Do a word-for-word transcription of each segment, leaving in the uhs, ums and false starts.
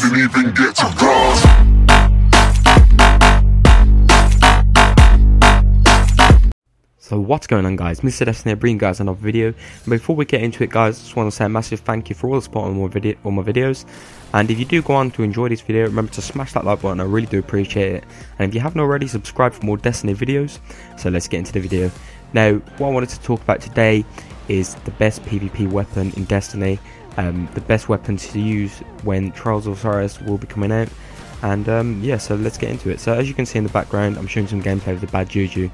didn't even get to rise. So what's going on, guys? Mister Destiny bringing guys another video, and before we get into it, guys, I just want to say a massive thank you for all the support on my, video, on my videos. And if you do go on to enjoy this video, remember to smash that like button. I really do appreciate it. And if you haven't already, subscribe for more Destiny videos. So let's get into the video. Now, what I wanted to talk about today is the best PvP weapon in Destiny, um, the best weapon to use when Trials of Osiris will be coming out, and um, yeah, so let's get into it. So as you can see in the background, I'm showing some gameplay of the Bad Juju.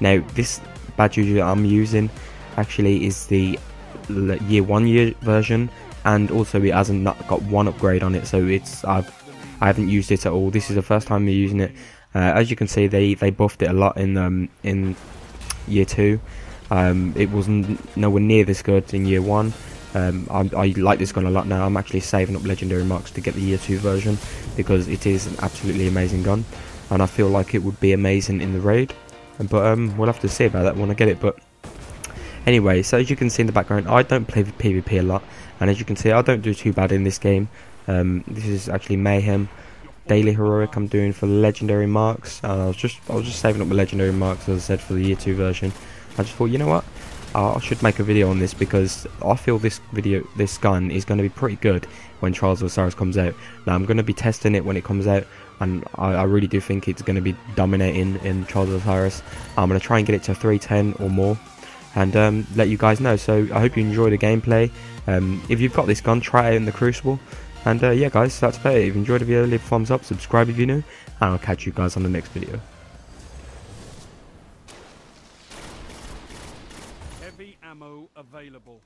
Now, this Bad Juju that I'm using actually is the year one year version, and also it hasn't got one upgrade on it, so it's I've, I haven't used it at all. This is the first time they're using it. Uh, as you can see, they they buffed it a lot in um, in year two. Um, it wasn't nowhere near this good in year one. Um, I, I like this gun a lot now. I'm actually saving up legendary marks to get the year two version because it is an absolutely amazing gun, and I feel like it would be amazing in the raid. But um, we'll have to see about that when I get it. But anyway, so as you can see in the background, I don't play PvP a lot, and as you can see, I don't do too bad in this game. Um, this is actually Mayhem Daily Heroic I'm doing for legendary marks, and I was just I was just saving up my legendary marks, as I said, for the year two version. I just thought, you know what, I should make a video on this because I feel this video, this gun is going to be pretty good when Trials of Osiris comes out. Now, I'm going to be testing it when it comes out, and I, I really do think it's going to be dominating in Trials of Osiris. I'm going to try and get it to three ten or more, and um, let you guys know. So I hope you enjoy the gameplay. Um, if you've got this gun, try it in the Crucible. And uh, yeah, guys, that's about it. If you enjoyed the video, leave a thumbs up, subscribe if you're new, and I'll catch you guys on the next video. Heavy ammo available.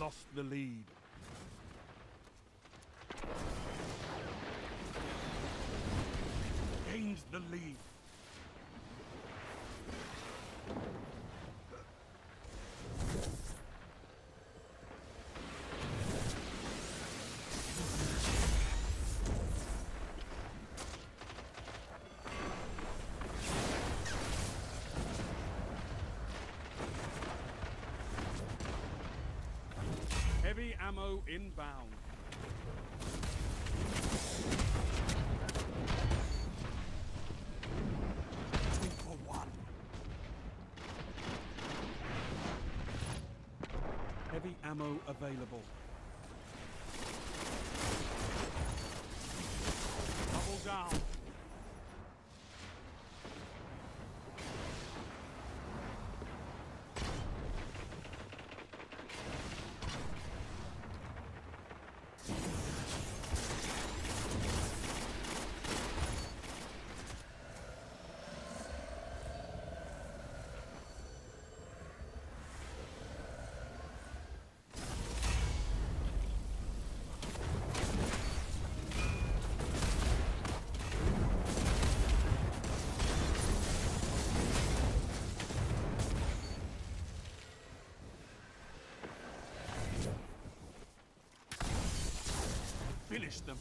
Lost the lead. Gained the lead. Heavy ammo inbound. Two for one. Heavy ammo available. Double down. Finish them.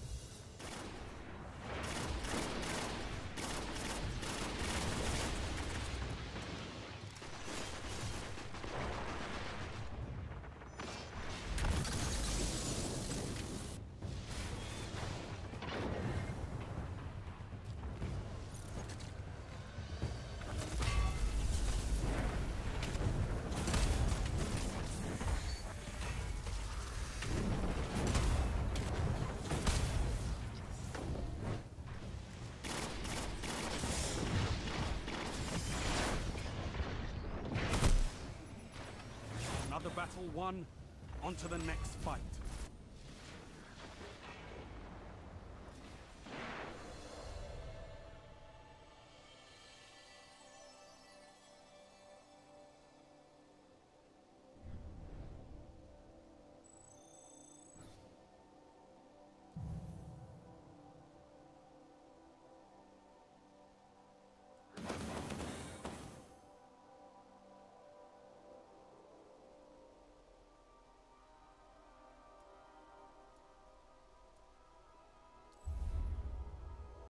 Battle one. On to the next fight.